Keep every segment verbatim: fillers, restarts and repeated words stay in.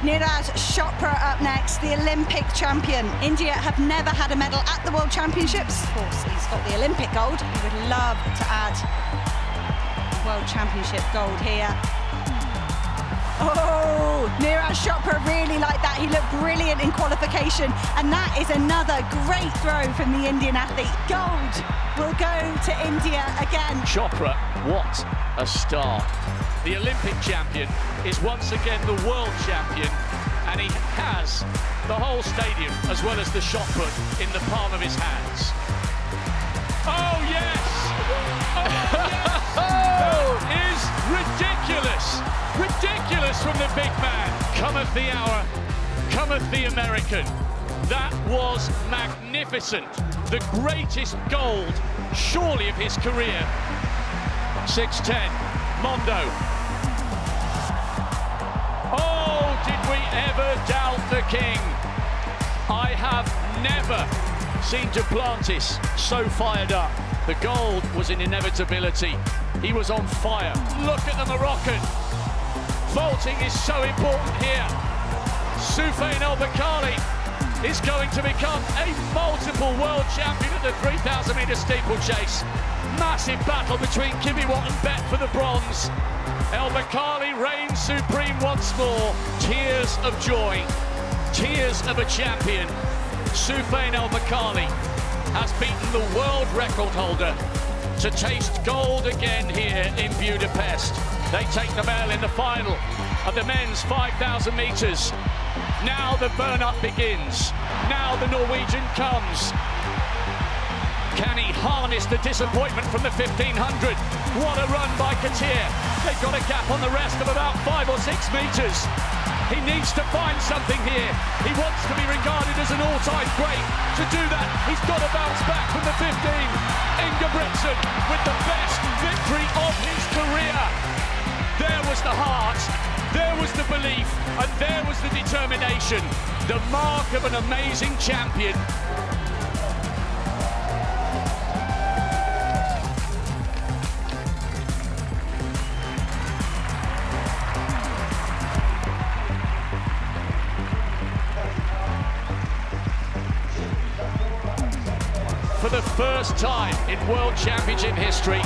Neeraj Chopra up next, the Olympic champion. India have never had a medal at the World Championships. Of course, he's got the Olympic gold. We would love to add World Championship gold here. Oh, Neeraj Chopra really liked that. He looked brilliant in qualification. And that is another great throw from the Indian athlete. Gold will go to India again. Chopra, what a star. The Olympic champion is once again the world champion, and he has the whole stadium as well as the shot put in the palm of his hands. Oh yes! Oh yes! That is ridiculous! Ridiculous from the big man. Cometh the hour, cometh the American. That was magnificent. The greatest gold, surely, of his career. six ten. Mondo. Oh, did we ever doubt the king? I have never seen Duplantis so fired up. The gold was an inevitability. He was on fire. Look at the Moroccan. Vaulting is so important here. Soufiane El Bakkali is going to become a multiple world champion at the three thousand metre steeplechase. Massive battle between Kibiwot and Bet for the bronze. El Bakkali reigns supreme once more. Tears of joy, tears of a champion. Soufiane El Bakkali has beaten the world record holder to taste gold again here in Budapest. They take the medal in the final of the men's five thousand metres. Now the burn-up begins. Now the Norwegian comes. Can he harness the disappointment from the fifteen hundred? What a run by Katir. They've got a gap on the rest of about five or six metres. He needs to find something here. He wants to be regarded as an all-time great. To do that, he's got to bounce back from the fifteen. Ingebrigtsen with the best victory of his career. There was the heart, there was the belief, and there was the determination. The mark of an amazing champion. For the first time in World Championship history,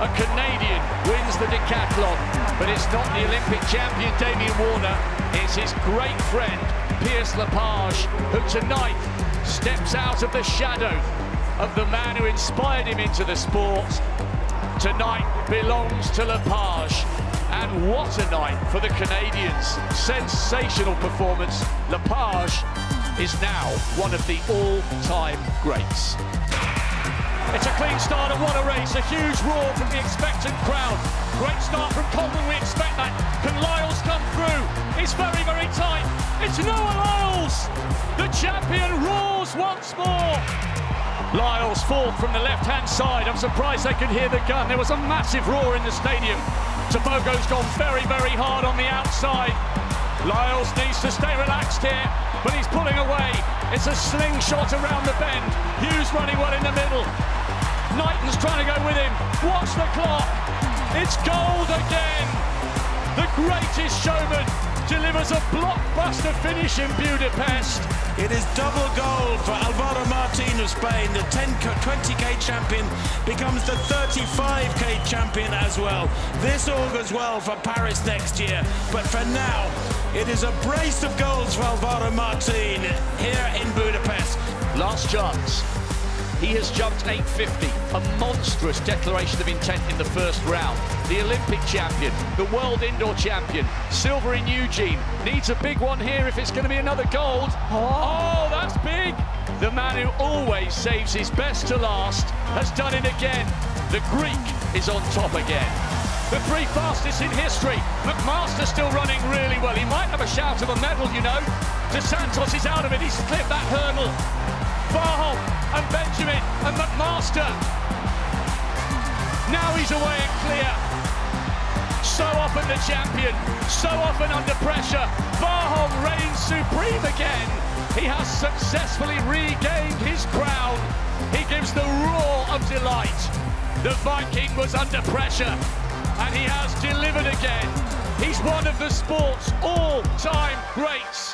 a Canadian wins the decathlon. But it's not the Olympic champion Damien Warner, it's his great friend Pierce LePage, who tonight steps out of the shadow of the man who inspired him into the sport. Tonight belongs to LePage. And what a night for the Canadians. Sensational performance. LePage is now one of the all-time greats. It's a clean start, and what a race. A huge roar from the expectant crowd. Great start from Coleman, we expect that. Can Lyles come through? It's very, very tight. It's Noah Lyles! The champion roars once more. Lyles fourth from the left-hand side. I'm surprised they could hear the gun. There was a massive roar in the stadium. Tobogo's gone very, very hard on the outside. Lyles needs to stay relaxed here, but he's pulling away. It's a slingshot around the bend. Hughes running well in the middle. Knighton's trying to go with him. Watch the clock. It's gold again. The greatest showman delivers a blockbuster finish in Budapest. It is double gold for Alvaro Martin of Spain. The ten, twenty K champion becomes the thirty-five K champion as well. This augurs well for Paris next year, but for now, it is a brace of goals for Alvaro Martin here in Budapest. Last chance. He has jumped eight fifty, a monstrous declaration of intent in the first round. The Olympic champion, the world indoor champion, silver in Eugene, needs a big one here if it's going to be another gold. Oh, that's big! The man who always saves his best to last has done it again. The Greek is on top again. The three fastest in history. McMaster still running really well. He might have a shout of a medal, you know. De Santos is out of it. He's clipped that hurdle. Warholm and Benjamin and McMaster. Now he's away and clear. So often the champion, so often under pressure. Warholm reigns supreme again. He has successfully regained his crown. He gives the roar of delight. The Viking was under pressure. And he has delivered again. He's one of the sport's all-time Great